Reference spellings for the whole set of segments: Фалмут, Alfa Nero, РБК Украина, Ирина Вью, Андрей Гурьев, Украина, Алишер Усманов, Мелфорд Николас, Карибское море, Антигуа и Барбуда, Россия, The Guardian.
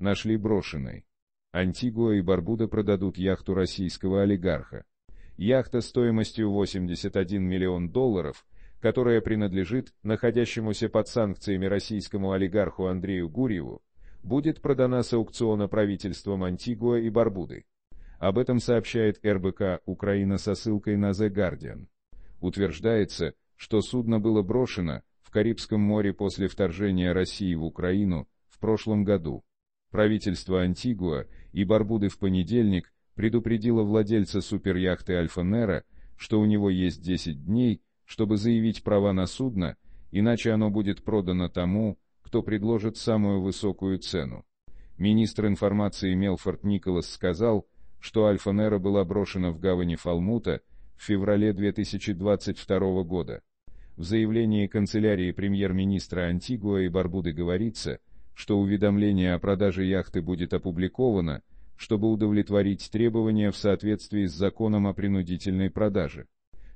Нашли брошенной. Антигуа и Барбуда продадут яхту российского олигарха. Яхта стоимостью $81 миллион, которая принадлежит находящемуся под санкциями российскому олигарху Андрею Гурьеву, будет продана с аукциона правительством Антигуа и Барбуды. Об этом сообщает РБК «Украина» со ссылкой на The Guardian. Утверждается, что судно было брошено в Карибском море после вторжения России в Украину в прошлом году. Правительство Антигуа и Барбуды в понедельник предупредило владельца суперяхты Alfa Nero, что у него есть 10 дней, чтобы заявить права на судно, иначе оно будет продано тому, кто предложит самую высокую цену. Министр информации Мелфорд Николас сказал, что Alfa Nero была брошена в гавани Фалмута в феврале 2022 года. В заявлении канцелярии премьер-министра Антигуа и Барбуды говорится, что уведомление о продаже яхты будет опубликовано, чтобы удовлетворить требования в соответствии с законом о принудительной продаже.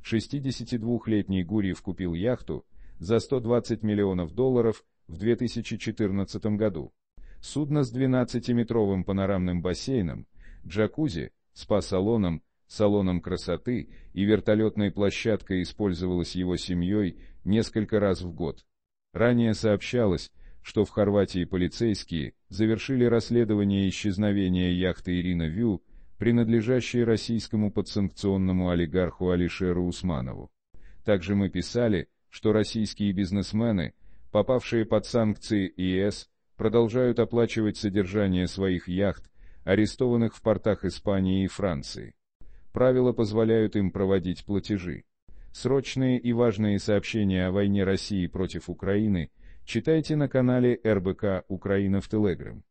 62-летний Гурьев купил яхту за $120 миллионов в 2014 году. Судно с 12-метровым панорамным бассейном, джакузи, спа-салоном, салоном красоты и вертолетной площадкой использовалось его семьей несколько раз в год. Ранее сообщалось, что в Хорватии полицейские завершили расследование исчезновения яхты Ирина Вью, принадлежащей российскому подсанкционному олигарху Алишеру Усманову. Также мы писали, что российские бизнесмены, попавшие под санкции ЕС, продолжают оплачивать содержание своих яхт, арестованных в портах Испании и Франции. Правила позволяют им проводить платежи. Срочные и важные сообщения о войне России против Украины читайте на канале РБК Украина в Telegram.